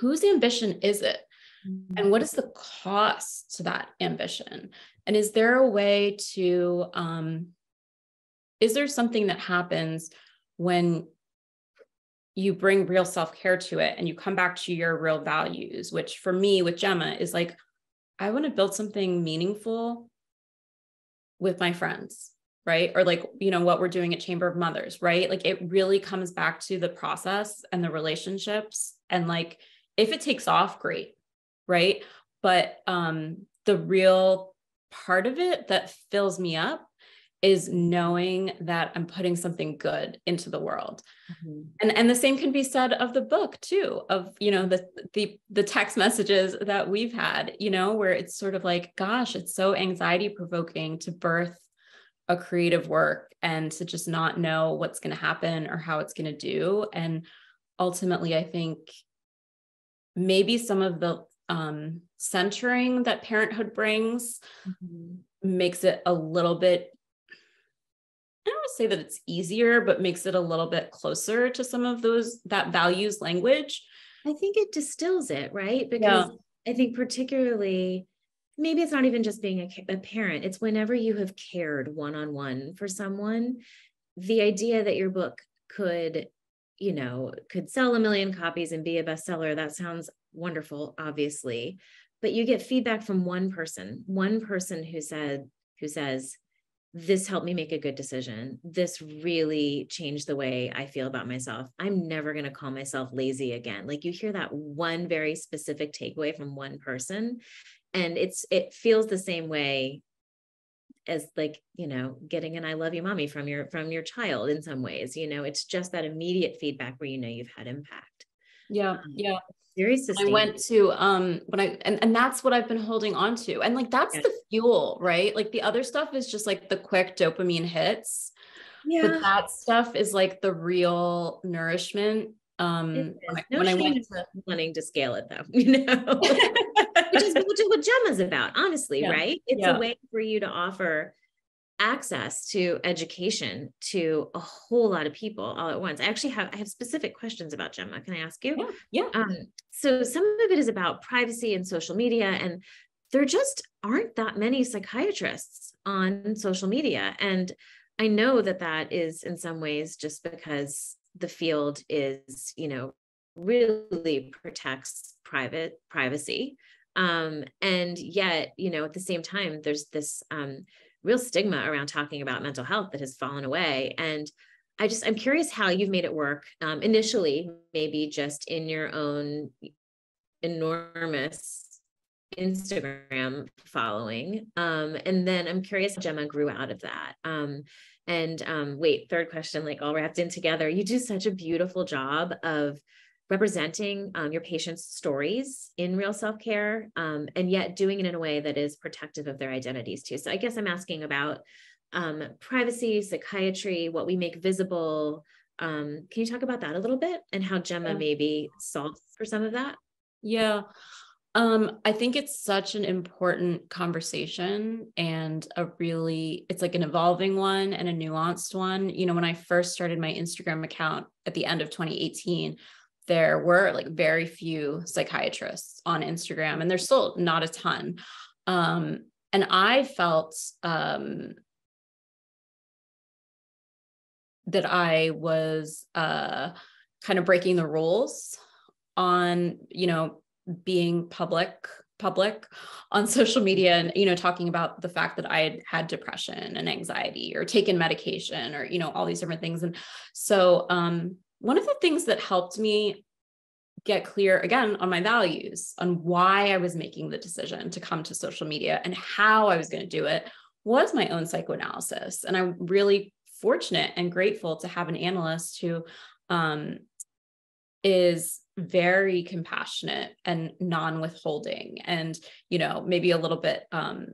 whose ambition is it? Mm-hmm. And what is the cost to that ambition? And is there a way to, um, is there something that happens when you bring real self-care to it and you come back to your real values, which for me with Gemma is like, I want to build something meaningful with my friends, right? Or like, you know, what we're doing at Chamber of Mothers, right? Like it really comes back to the process and the relationships. And like, if it takes off, great, right? But um, the real part of it that fills me up is knowing that I'm putting something good into the world. Mm-hmm. And, and the same can be said of the book too, of, you know, the, the, the text messages that we've had, you know, where it's sort of like, gosh, it's so anxiety provoking to birth a creative work and to just not know what's going to happen or how it's going to do. And ultimately I think maybe some of the um, centering that parenthood brings mm-hmm. makes it a little bit, I don't want to say that it's easier, but makes it a little bit closer to some of those, that values language. I think it distills it, right? Because yeah. I think particularly, maybe it's not even just being a, a parent, it's whenever you have cared one-on-one for someone, the idea that your book could, you know, could sell a million copies and be a bestseller, that sounds wonderful, obviously, but you get feedback from one person, one person who said, who says, this helped me make a good decision. This really changed the way I feel about myself. I'm never going to call myself lazy again. Like you hear that one very specific takeaway from one person. And it's, it feels the same way as like, you know, getting an I love you mommy from your, from your child in some ways, you know, it's just that immediate feedback where, you know, you've had impact. Yeah. Um, yeah. I went to, um, when I, and, and that's what I've been holding on to. And like, that's yes. the fuel, right? Like the other stuff is just like the quick dopamine hits, yeah. but that stuff is like the real nourishment. Um, when, no I, when I went to wanting to scale it though, you know, which is what Gemma's about, honestly, yeah. right? It's yeah. a way for you to offer access to education to a whole lot of people all at once. I actually have, I have specific questions about Gemma. Can I ask you? Yeah. yeah. Um, so some of it is about privacy and social media, and there just aren't that many psychiatrists on social media. And I know that that is in some ways just because the field is, you know, really protects private privacy. Um, and yet, you know, at the same time, there's this, um, real stigma around talking about mental health that has fallen away. And I just, I'm curious how you've made it work um, initially, maybe just in your own enormous Instagram following. Um, and then I'm curious how Gemma grew out of that. Um, and um, wait, third question, like all wrapped in together, you do such a beautiful job of representing um, your patients' stories in real self-care, um, and yet doing it in a way that is protective of their identities too. So I guess I'm asking about um, privacy, psychiatry, what we make visible. Um, can you talk about that a little bit and how Gemma yeah. maybe solves for some of that? Yeah. Um, I think it's such an important conversation and a really, it's like an evolving one and a nuanced one. You know, when I first started my Instagram account at the end of twenty eighteen, there were like very few psychiatrists on Instagram, and there's still not a ton. Um, and I felt um, that I was uh, kind of breaking the rules on, you know, being public, public on social media and, you know, talking about the fact that I had had depression and anxiety or taken medication or, you know, all these different things. And so, um, one of the things that helped me get clear again on my values, on why I was making the decision to come to social media and how I was going to do it, was my own psychoanalysis. And I really fortunate and grateful to have an analyst who um, is very compassionate and non-withholding and, you know, maybe a little bit, um,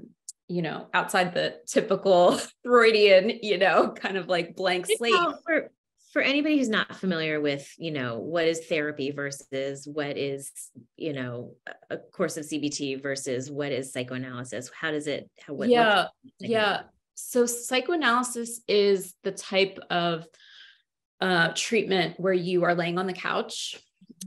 you know, outside the typical Freudian, you know, kind of like blank slate. You know, for, for anybody who's not familiar with, you know, what is therapy versus what is, you know, a course of C B T versus what is psychoanalysis? How does it, how, what, yeah, yeah. So psychoanalysis is the type of uh, treatment where you are laying on the couch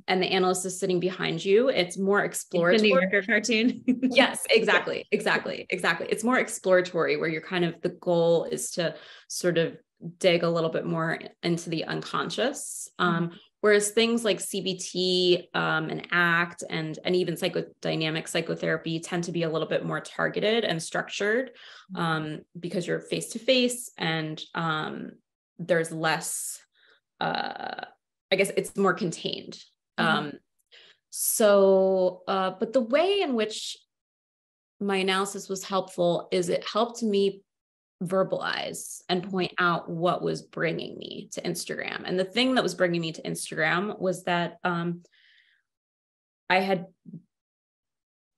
and the analyst is sitting behind you. It's more exploratory. The New Yorker cartoon. Yes, exactly. Exactly. Exactly. It's more exploratory, where you're kind of, the goal is to sort of dig a little bit more into the unconscious. Um, whereas things like C B T um, and ACT and, and even psychodynamic psychotherapy tend to be a little bit more targeted and structured um, because you're face-to-face and um, there's less, uh, I guess it's more contained. Mm-hmm. Um, so, uh, but the way in which my analysis was helpful is it helped me verbalize and point out what was bringing me to Instagram. And the thing that was bringing me to Instagram was that, um, I had,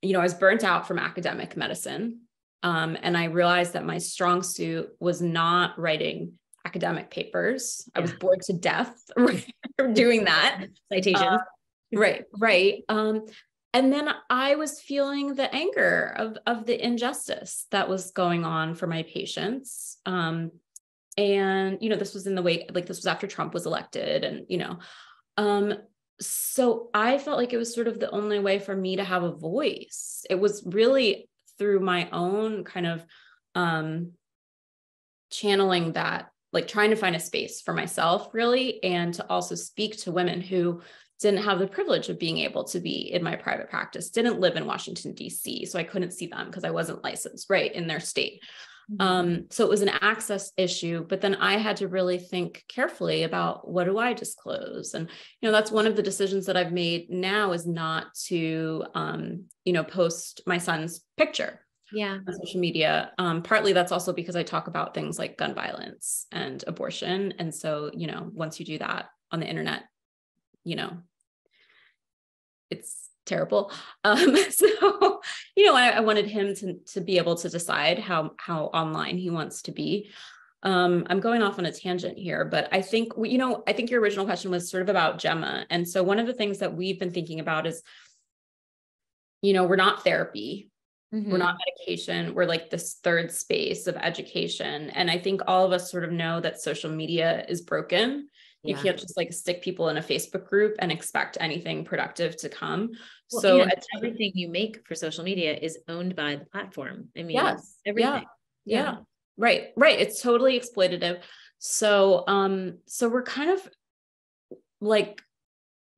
you know, I was burnt out from academic medicine. Um, and I realized that my strong suit was not writing academic papers. Yeah. I was bored to death doing that. Citations. Uh, right. Right. Um, And then I was feeling the anger of, of the injustice that was going on for my patients. Um, and, you know, this was in the wake, like this was after Trump was elected and, you know, um, so I felt like it was sort of the only way for me to have a voice. It was really through my own kind of um, channeling that, like trying to find a space for myself really, and to also speak to women who didn't have the privilege of being able to be in my private practice, didn't live in Washington, D C. So I couldn't see them because I wasn't licensed right in their state. Mm-hmm. Um, so it was an access issue, but then I had to really think carefully about what do I disclose? And, you know, that's one of the decisions that I've made now is not to, um, you know, post my son's picture yeah. on social media. Um, partly that's also because I talk about things like gun violence and abortion. And so, you know, once you do that on the internet, you know, it's terrible. Um, so, you know, I, I wanted him to, to be able to decide how, how online he wants to be. Um, I'm going off on a tangent here, but I think, you know, I think your original question was sort of about Gemma. And so one of the things that we've been thinking about is, you know, we're not therapy, mm-hmm. we're not medication, we're like this third space of education. And I think all of us sort of know that social media is broken. You yeah. can't just like stick people in a Facebook group and expect anything productive to come. Well, so yeah, everything you make for social media is owned by the platform. I mean, yes, everything. Yeah, yeah. yeah. Right. Right. It's totally exploitative. So, um, so we're kind of like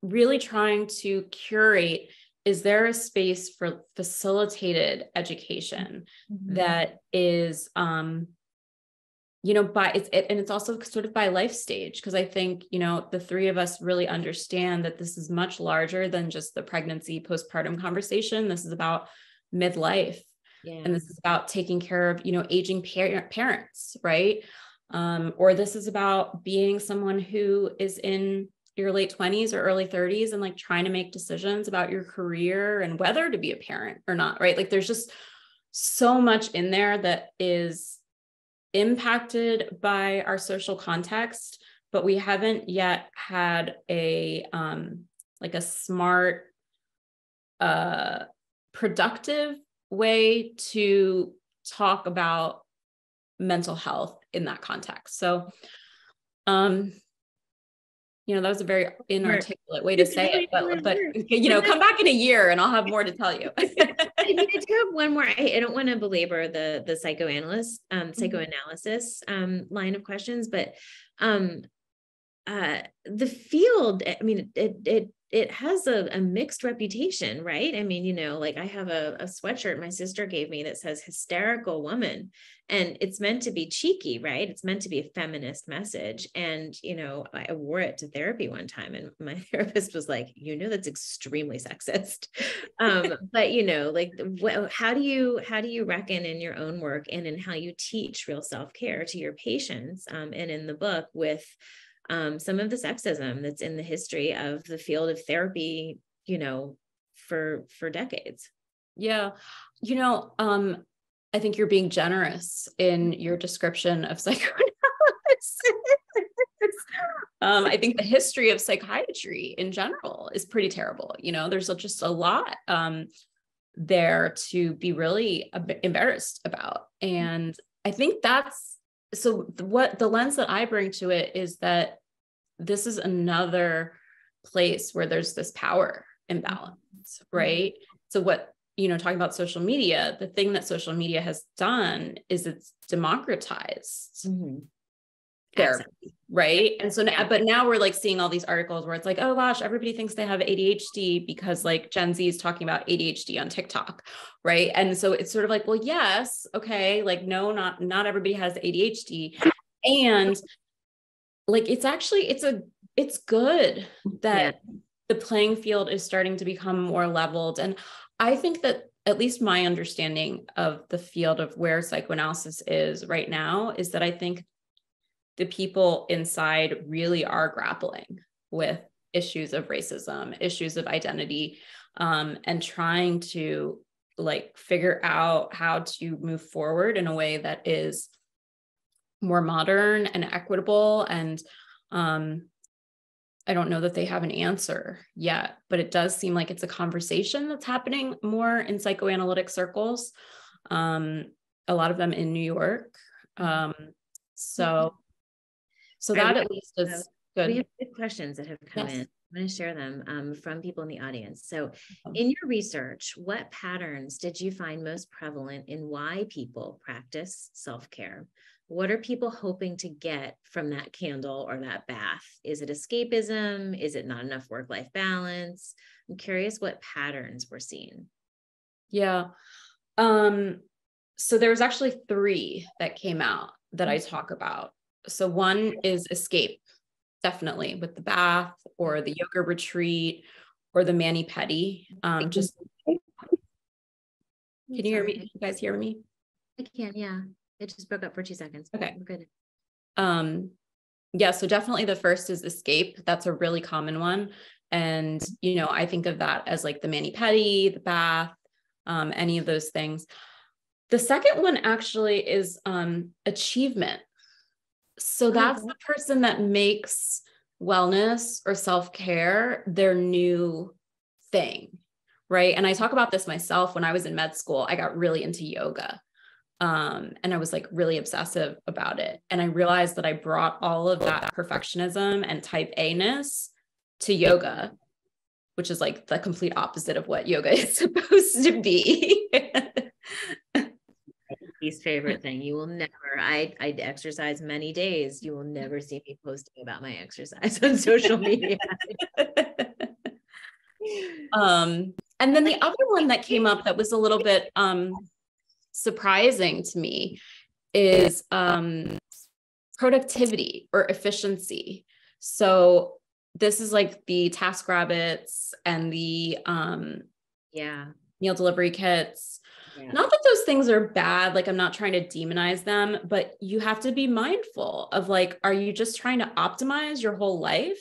really trying to curate, is there a space for facilitated education mm-hmm. that is, um, you know, by it's, it, and it's also sort of by life stage. Cause I think, you know, the three of us really understand that this is much larger than just the pregnancy postpartum conversation. This is about midlife yeah. and this is about taking care of, you know, aging par- parents. Right. Um, or this is about being someone who is in your late twenties or early thirties and like trying to make decisions about your career and whether to be a parent or not. Right. Like there's just so much in there that is impacted by our social context, but we haven't yet had a, um, like a smart, uh, productive way to talk about mental health in that context. So, um, you know, that was a very inarticulate way to say it, but, but, you know, come back in a year and I'll have more to tell you. I mean, I do have one more. I, I don't want to belabor the, the psychoanalyst, um, psychoanalysis, um, line of questions, but, um, uh, the field, I mean, it, it, it has a, a mixed reputation, right? I mean, you know, like I have a, a sweatshirt my sister gave me that says hysterical woman, and it's meant to be cheeky, right? It's meant to be a feminist message. And, you know, I wore it to therapy one time and my therapist was like, you know, that's extremely sexist. Um, but, you know, like, wh- how do you, how do you reckon in your own work and in how you teach real self-care to your patients um, and in the book with, Um, some of the sexism that's in the history of the field of therapy, you know, for, for decades? Yeah. You know, um, I think you're being generous in your description of psychoanalysis. um, I think the history of psychiatry in general is pretty terrible. You know, there's just a lot um, there to be really embarrassed about. And I think that's, so what the lens that I bring to it is that this is another place where there's this power imbalance, right? So what, you know, talking about social media, the thing that social media has done is it's democratized mm-hmm. therapy, exactly. Right? And so, now, but now we're like seeing all these articles where it's like, oh gosh, everybody thinks they have A D H D because like Gen Z is talking about A D H D on TikTok, right? And so it's sort of like, well, yes, okay, like no, not not everybody has A D H D, and like it's actually it's a it's good that yeah. the playing field is starting to become more leveled, and I think that at least my understanding of the field of where psychoanalysis is right now is that I think the people inside really are grappling with issues of racism, issues of identity, um, and trying to like figure out how to move forward in a way that is more modern and equitable. And um, I don't know that they have an answer yet, but it does seem like it's a conversation that's happening more in psychoanalytic circles. Um, a lot of them in New York. Um, so So that at least is good. We have good questions that have come yes. in. I'm going to share them um, from people in the audience. So in your research, what patterns did you find most prevalent in why people practice self-care? What are people hoping to get from that candle or that bath? Is it escapism? Is it not enough work-life balance? I'm curious what patterns we're seeing. Yeah. Um, so there was actually three that came out that I talk about. So one is escape, definitely with the bath or the yoga retreat or the mani-pedi. Um, just can you hear me? Can you guys hear me? I can, yeah. It just broke up for two seconds. Okay, we're good. Um, yeah, so definitely the first is escape. That's a really common one, and you know I think of that as like the mani-pedi, the bath, um, any of those things. The second one actually is um, achievement. So that's the person that makes wellness or self-care their new thing, right? And I talk about this myself. When I was in med school, I got really into yoga. Um, and I was like really obsessive about it. And I realized that I brought all of that perfectionism and type A-ness to yoga, which is like the complete opposite of what yoga is supposed to be. Least favorite thing. You will never, I, I exercise many days. You will never see me posting about my exercise on social media. um, and then the other one that came up that was a little bit um, surprising to me is um, productivity or efficiency. So this is like the TaskRabbits and the um, yeah meal delivery kits. Yeah. Not that those things are bad. Like I'm not trying to demonize them, but you have to be mindful of like, are you just trying to optimize your whole life?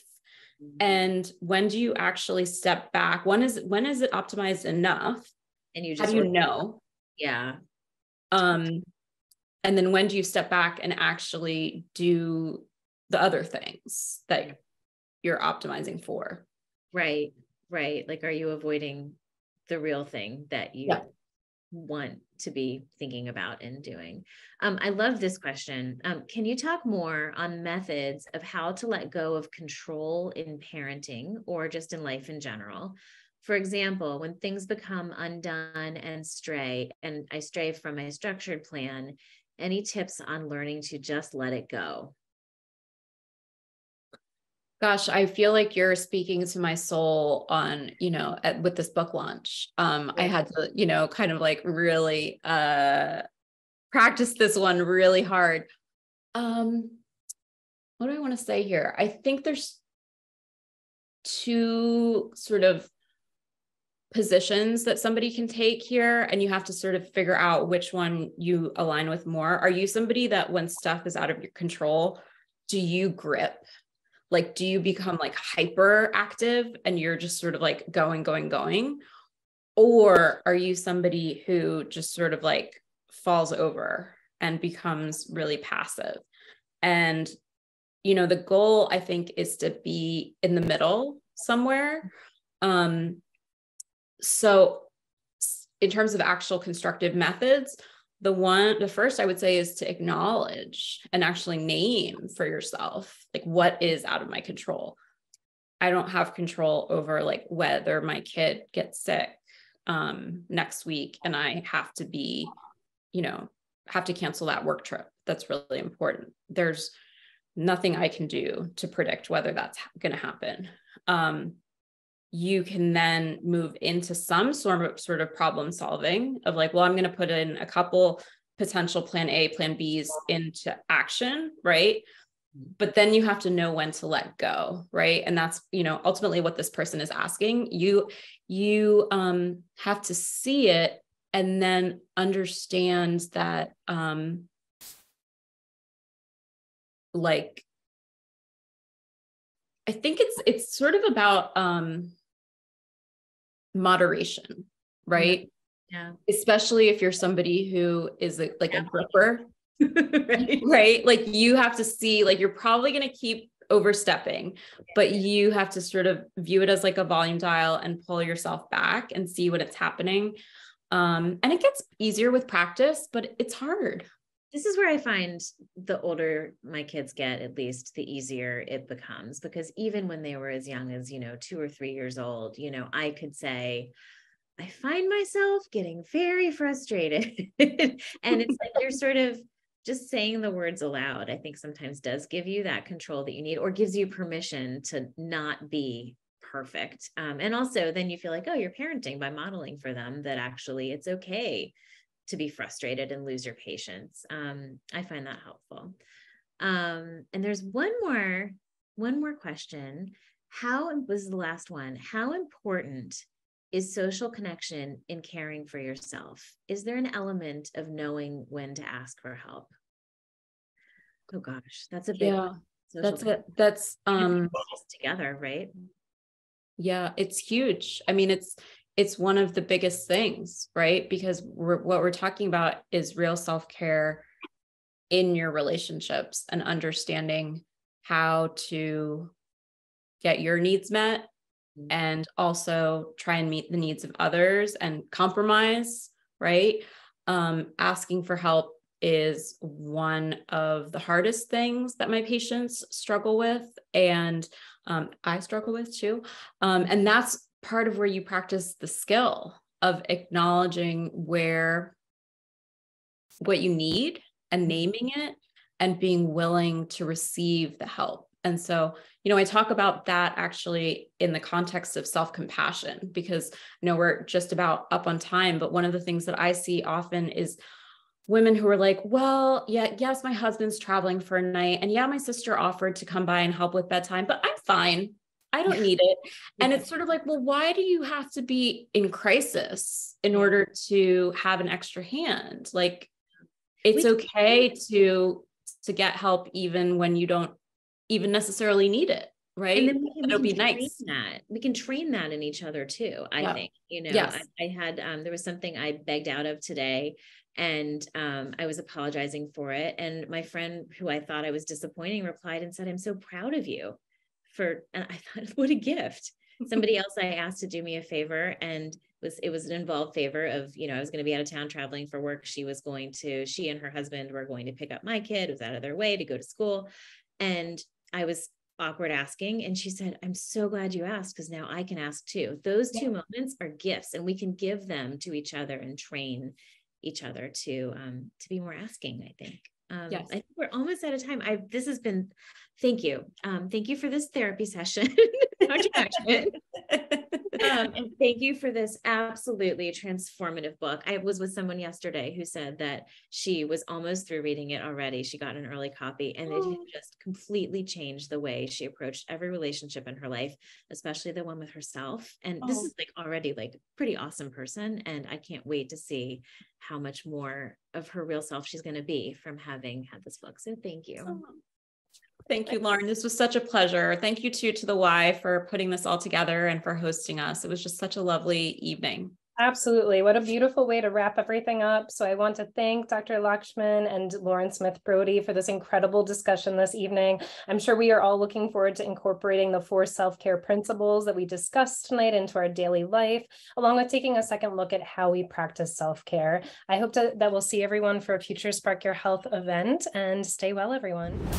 Mm-hmm. And when do you actually step back? When is, when is it optimized enough? And you just, how do you know? Yeah. Um, and then when do you step back and actually do the other things that you're optimizing for? Right. Right. Like, are you avoiding the real thing that you yeah. want to be thinking about and doing? Um, I love this question. Um, can you talk more on methods of how to let go of control in parenting or just in life in general? For example, when things become undone and stray, and I stray from my structured plan, any tips on learning to just let it go? Gosh, I feel like you're speaking to my soul on, you know, at, with this book launch. Um, I had to, you know, kind of like really uh, practice this one really hard. Um, what do I want to say here? I think there's two sort of positions that somebody can take here, and you have to sort of figure out which one you align with more. Are you somebody that when stuff is out of your control, do you grip? Like, do you become like hyperactive and you're just sort of like going, going, going? Or are you somebody who just sort of like falls over and becomes really passive? And, you know, the goal, I think, is to be in the middle somewhere. Um, so in terms of actual constructive methods, The one, the first I would say is to acknowledge and actually name for yourself, like, what is out of my control? I don't have control over like whether my kid gets sick um, next week and I have to be, you know, have to cancel that work trip. That's really important. There's nothing I can do to predict whether that's going to happen. Um, you can then move into some sort of sort of problem solving of like, well, I'm going to put in a couple potential plan A, plan Bs into action. Right. But then you have to know when to let go. Right. And that's, you know, ultimately what this person is asking you, you um, have to see it and then understand that um, like, I think it's, it's sort of about, um, moderation, right? Yeah. Especially if you're somebody who is a, like yeah. a gripper, right. right? Like, you have to see, like, you're probably going to keep overstepping, but you have to sort of view it as like a volume dial and pull yourself back and see what it's happening. Um, and it gets easier with practice, but it's hard. This is where I find the older my kids get, at least, the easier it becomes, because even when they were as young as, you know, two or three years old, you know, I could say, I find myself getting very frustrated. And it's like, you're sort of just saying the words aloud, I think sometimes does give you that control that you need, or gives you permission to not be perfect. Um, and also then you feel like, oh, you're parenting by modeling for them that actually it's okay to be frustrated and lose your patience. Um, I find that helpful. Um, and there's one more, one more question. How, this is the last one. How important is social connection in caring for yourself? Is there an element of knowing when to ask for help? Oh gosh, that's a big yeah, that's a, that's um together, right? Yeah, it's huge. I mean, it's It's one of the biggest things, right? Because we're, what we're talking about is real self-care in your relationships and understanding how to get your needs met and also try and meet the needs of others and compromise, right? Um, asking for help is one of the hardest things that my patients struggle with, and um, I struggle with too. Um, and that's part of where you practice the skill of acknowledging where what you need and naming it and being willing to receive the help. And so, you know, I talk about that actually in the context of self-compassion, because you know, we're just about up on time, but one of the things that I see often is women who are like, well, yeah, yes, my husband's traveling for a night, and yeah, my sister offered to come by and help with bedtime, but I'm fine. I don't need it. And it's sort of like, well, why do you have to be in crisis in order to have an extra hand? Like, it's okay to, to get help even when you don't even necessarily need it. Right. And then we can, It'll we can be train nice. That. We can train that in each other too. I yeah. think, you know, yes. I, I had, um, there was something I begged out of today, and um, I was apologizing for it. And my friend, who I thought I was disappointing, replied and said, I'm so proud of you. For, and I thought, what a gift. Somebody else I asked to do me a favor, and was, it was an involved favor of, you know, I was going to be out of town traveling for work. She was going to, she and her husband were going to pick up my kid, was out of their way to go to school. And I was awkward asking. And she said, I'm so glad you asked, because now I can ask too. Those two yeah. moments are gifts, and we can give them to each other and train each other to, um, to be more asking, I think. Um, yes. I think we're almost out of time. I, this has been thank you. Um, thank you for this therapy session. No judgment. Um, and thank you for this absolutely transformative book. I was with someone yesterday who said that she was almost through reading it already. She got an early copy and oh. it just completely changed the way she approached every relationship in her life, especially the one with herself. And oh. this is like already like a pretty awesome person. And I can't wait to see how much more of her real self she's going to be from having had this book. So thank you. Oh. Thank you, Lauren. This was such a pleasure. Thank you too to the Y for putting this all together and for hosting us. It was just such a lovely evening. Absolutely. What a beautiful way to wrap everything up. So I want to thank Doctor Lakshmin and Lauren Smith Brody for this incredible discussion this evening. I'm sure we are all looking forward to incorporating the four self-care principles that we discussed tonight into our daily life, along with taking a second look at how we practice self-care. I hope to, that we'll see everyone for a future Spark Your Health event, and stay well, everyone.